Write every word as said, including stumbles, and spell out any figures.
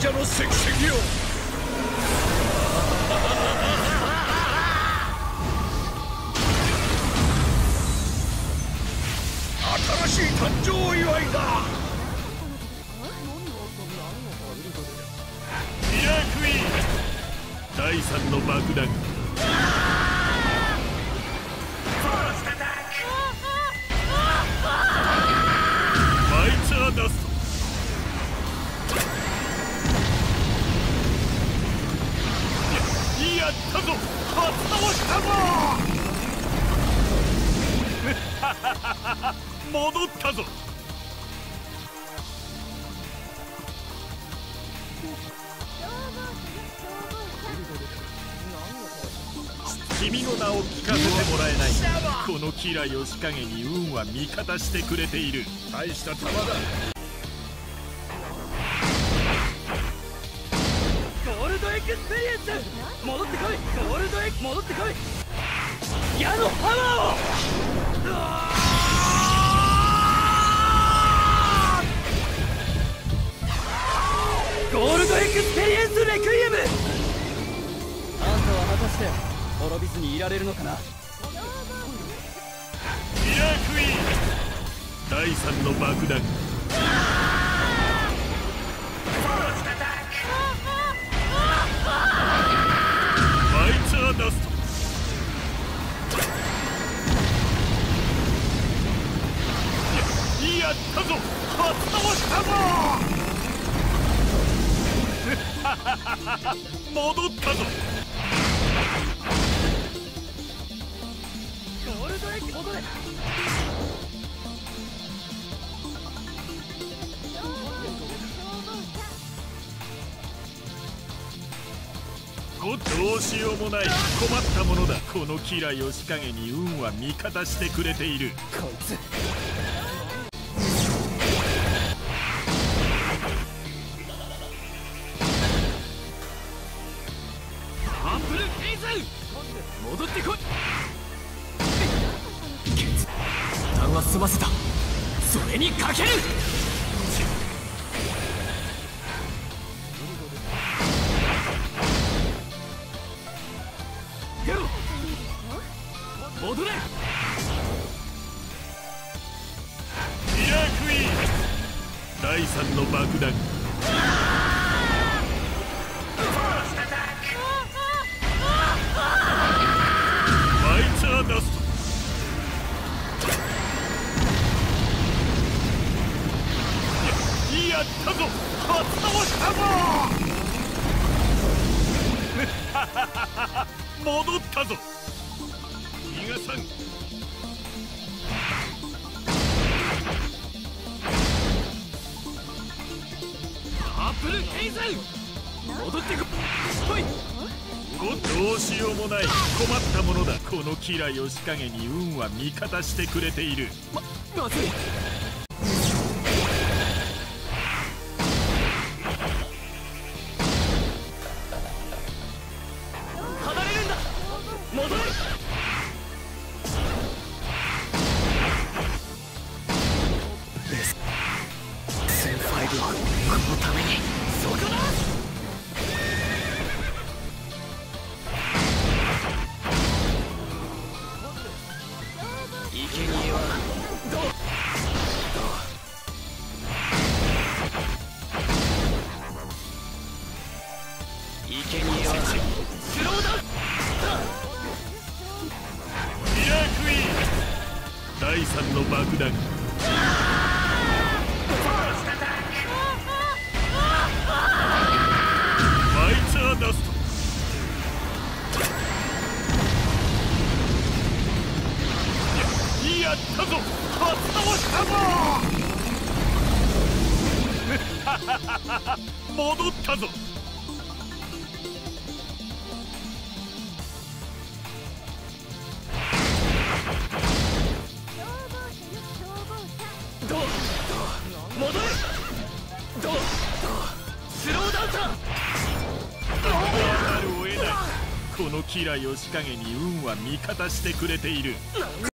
者の石石よ。新しい誕生祝いだ。ミラクイーンだいさんの爆弾。バイチャーダスト。やったぞ、発動したぞ。戻ったぞ。君の名を聞かせてもらえない。このキラヨシカゲに運は味方してくれている。大した玉だ。ゴールドエクスペリエンス戻ってこい。ゴールドエク戻ってこい。矢のパワーを。ゴールドエクスペリエンスレクイエム。あんたは果たして滅びずにいられるのかな。ミラクイーンだいさんの爆弾。バイチャーダスト。やったぞ、発動したぞ。戻ったぞ。ゴールドエッグ戻れ。どうしようもない。困ったものだ。このキラヨシカゲに運は味方してくれている。こいつ戻ってこい。負担は済ませた。それにかける。ゲロ戻れ。ミラクイーンだいさんの爆弾。やったぞ、発動したぞ。戻ったぞ。逃がさん。アップルヘイゼル戻ってこい。どうしようもない。困ったものだ。このキラヨシカゲに運は味方してくれている。ま、まずい。離れるんだ。戻れ。センファイブはこのために。そこだ。いけにえはスローダウン。ミラクイーンだいさんの爆弾。バイチャーダスト。やったぞ、発動したぞ。戻ったぞ。どう戻る。どうスローダウンだ。なるを得ない。このキラヨシカゲに運は味方してくれている。